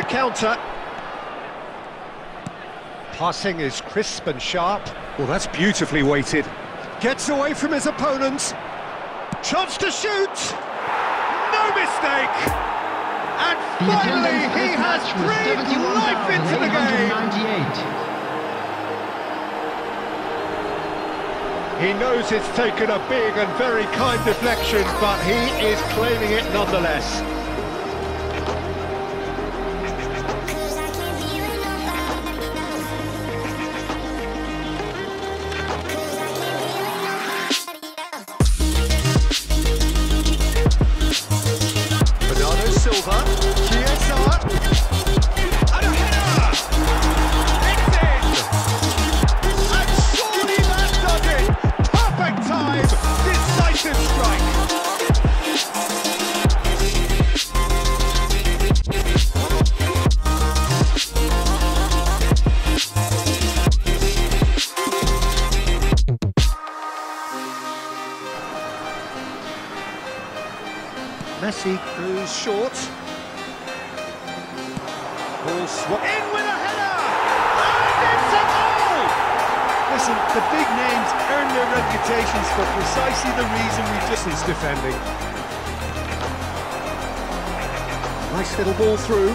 a counter. Passing is crisp and sharp. Well, that's beautifully weighted. Gets away from his opponents. Chance to shoot. No mistake. And finally, he has breathed life into the game. He knows it's taken a big and very kind deflection, but he is claiming it nonetheless. Messi cruise short. In with a header! And it's a goal! Listen, the big names earn their reputations for precisely the reason we just is defending. Nice little ball through.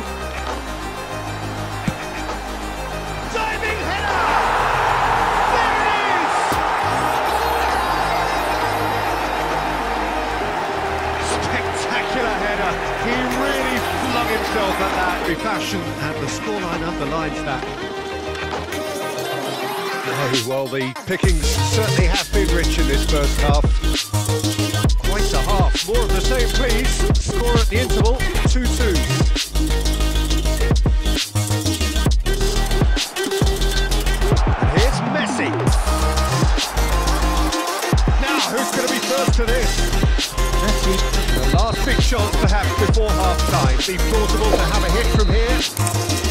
Diving header! There it is! Spectacular header. He really flung himself at that. Fashion, and the scoreline underlines that. Oh, well, the pickings certainly have been rich in this first half. Quite a half. More of the same, please. Score at the interval, 2-2. Big chance perhaps before half-time. Be plausible to have a hit from here.